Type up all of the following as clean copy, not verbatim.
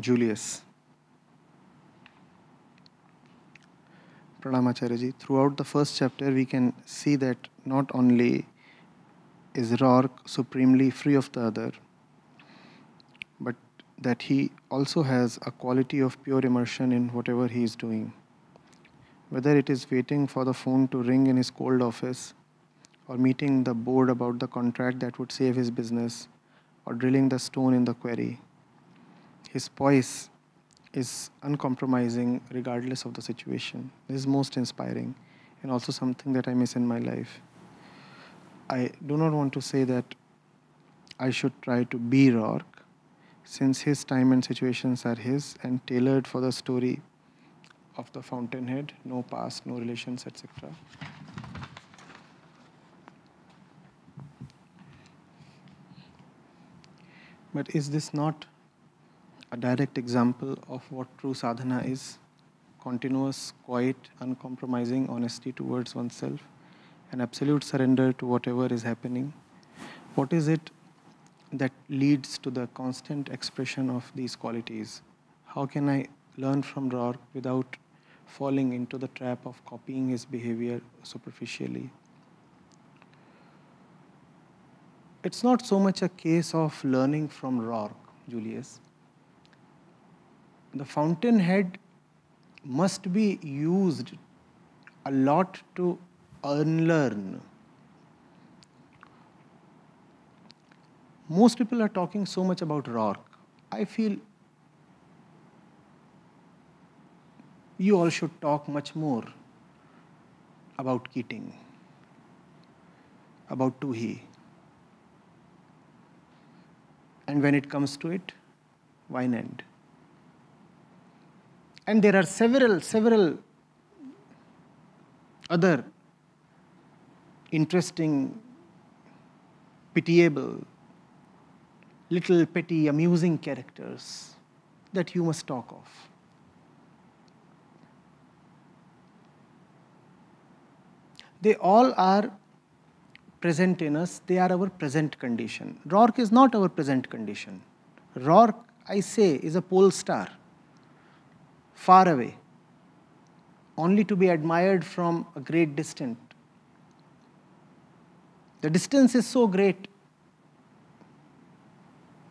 Julius. Pranamacharya, throughout the first chapter, we can see that not only is Roark supremely free of the other, but that he also has a quality of pure immersion in whatever he is doing. Whether it is waiting for the phone to ring in his cold office, or meeting the board about the contract that would save his business, or drilling the stone in the quarry, his poise is uncompromising regardless of the situation. This is most inspiring and also something that I miss in my life. I do not want to say that I should try to be Roark, since his time and situations are his and tailored for the story of the Fountainhead, no past, no relations, etc. But is this not a direct example of what true sadhana is? Continuous, quiet, uncompromising honesty towards oneself, and absolute surrender to whatever is happening. What is it that leads to the constant expression of these qualities? How can I learn from Roark without falling into the trap of copying his behavior superficially? It's not so much a case of learning from Roark, Julius. The Fountainhead must be used a lot to unlearn. Most people are talking so much about Roark. I feel you all should talk much more about Keating, about Toohey. And when it comes to it, Wynand. And there are several other interesting, pitiable, little petty, amusing characters that you must talk of. They all are present in us. They are our present condition. Roark is not our present condition. Roark, I say, is a pole star, far away, only to be admired from a great distance. The distance is so great,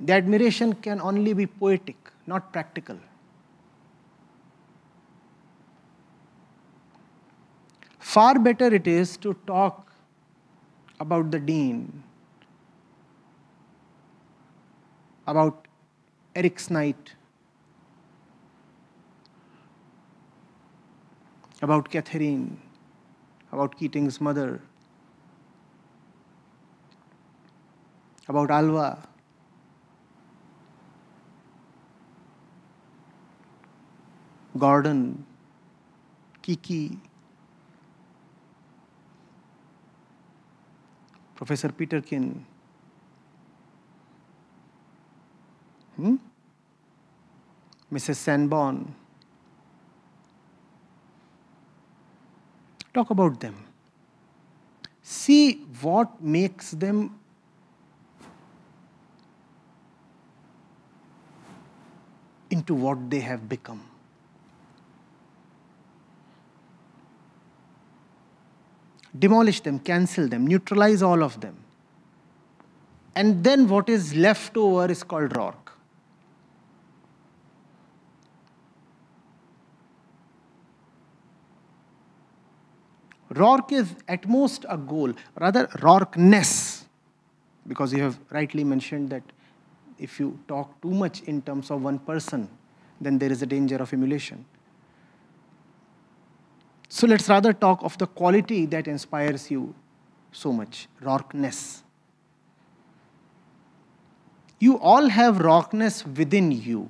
the admiration can only be poetic, not practical. Far better it is to talk about the Dean, about Eric Snite, about Catherine, about Keating's mother, about Alva. Gordon, Kiki, Professor Peterkin. Mrs. Sanborn. Talk about them. See what makes them into what they have become. Demolish them, cancel them, neutralize all of them. And then what is left over is called Roark. Roark is at most a goal, rather Roarkness, because you have rightly mentioned that if you talk too much in terms of one person, then there is a danger of emulation. So let's rather talk of the quality that inspires you so much, Roarkness. You all have Roarkness within you.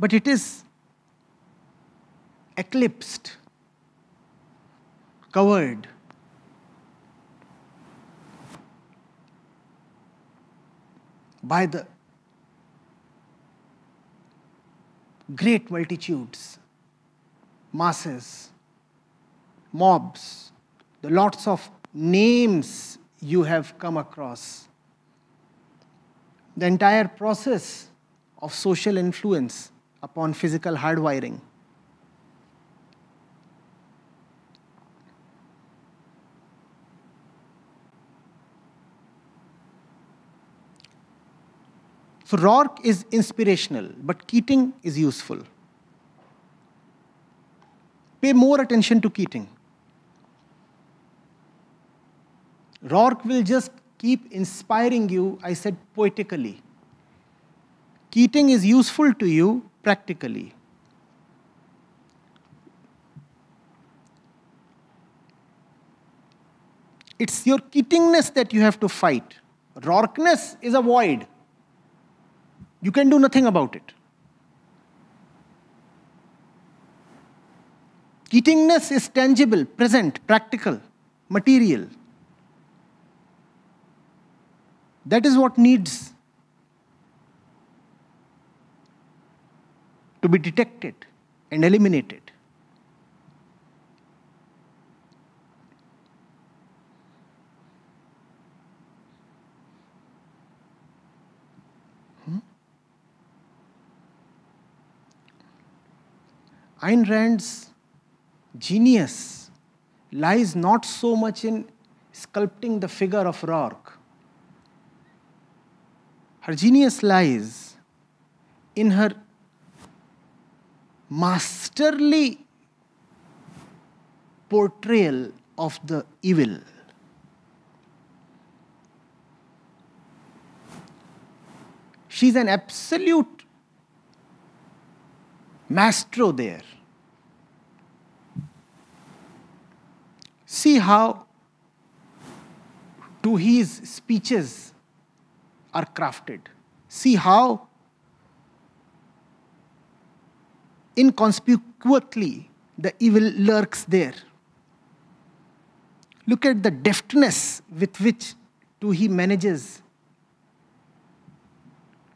But it is eclipsed, covered, by the great multitudes, masses, mobs, the lots of names you have come across the entire process of social influence upon physical hardwiring. So Roark is inspirational, but Keating is useful. Pay more attention to Keating. Roark will just keep inspiring you, I said poetically. Keating is useful to you practically. It's your Keatingness that you have to fight. Roarkness is a void. You can do nothing about it. Keatingness is tangible, present, practical, material. That is what needs to be detected and eliminated. Ayn Rand's genius lies not so much in sculpting the figure of Roark. Her genius lies in her masterly portrayal of the evil. She's an absolute maestro there. See how Toohey's speeches are crafted. See how inconspicuously the evil lurks there. Look at the deftness with which Toohey manages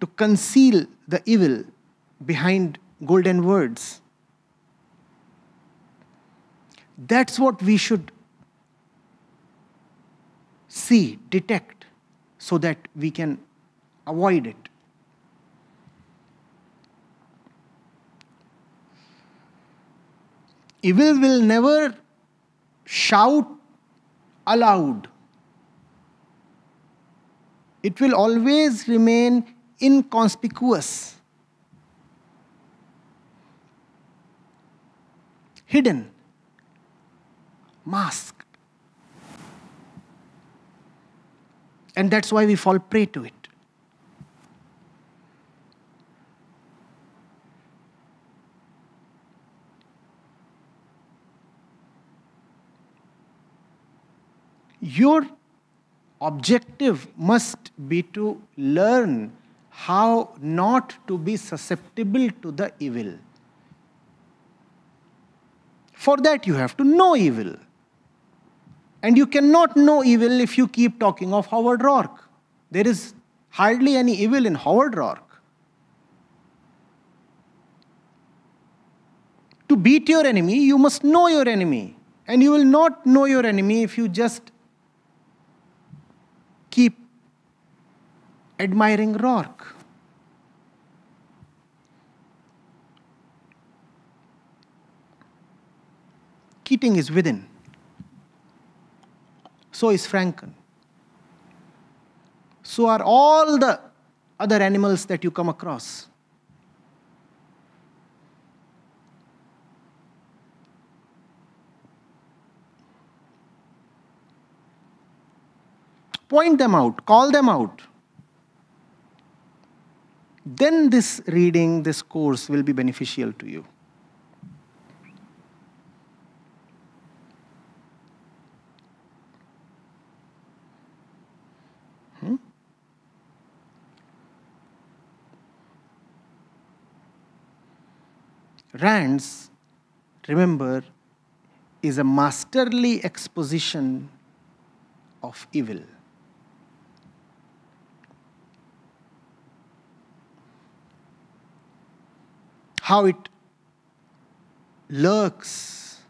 to conceal the evil behind golden words. That's what we should see, detect, so that we can avoid it. Evil will never shout aloud. It will always remain inconspicuous, hidden, masked. And that's why we fall prey to it. Your objective must be to learn how not to be susceptible to the evil. For that, you have to know evil. And you cannot know evil if you keep talking of Howard Roark. There is hardly any evil in Howard Roark. To beat your enemy, you must know your enemy. And you will not know your enemy if you just keep admiring Roark. Keating is within. So is Franken. So are all the other animals that you come across. Point them out, call them out. Then this reading, this course will be beneficial to you. Rand's, remember, is a masterly exposition of evil. How it lurks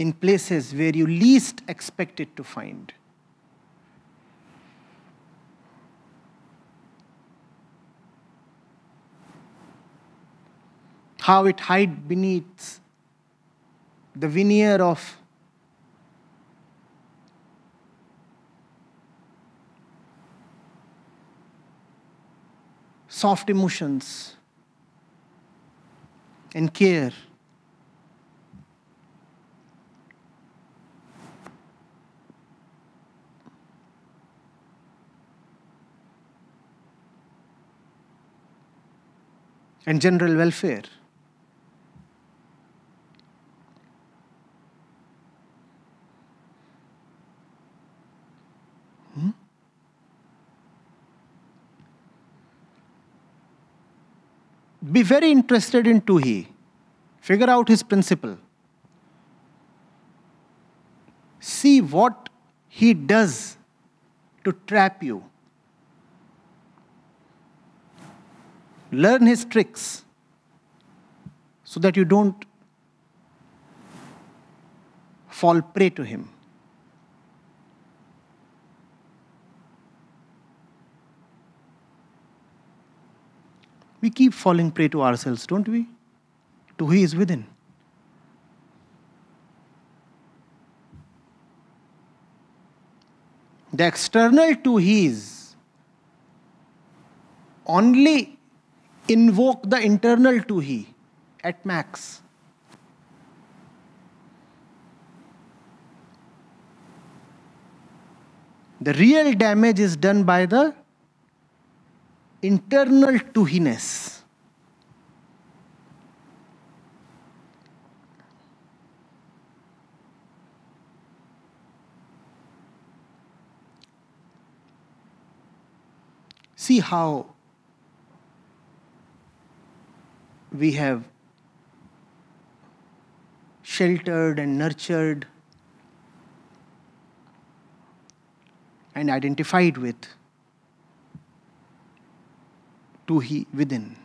in places where you least expect it to find. how it hides beneath the veneer of soft emotions and care. And general welfare. Be very interested in Toohey. Figure out his principle. See what he does to trap you. Learn his tricks so that you don't fall prey to him. We keep falling prey to ourselves, don't we? To who is within. The external to his only invoke the internal to he at max. The real damage is done by the internal Tooheyness. See how we have sheltered and nurtured and identified with Toohey within.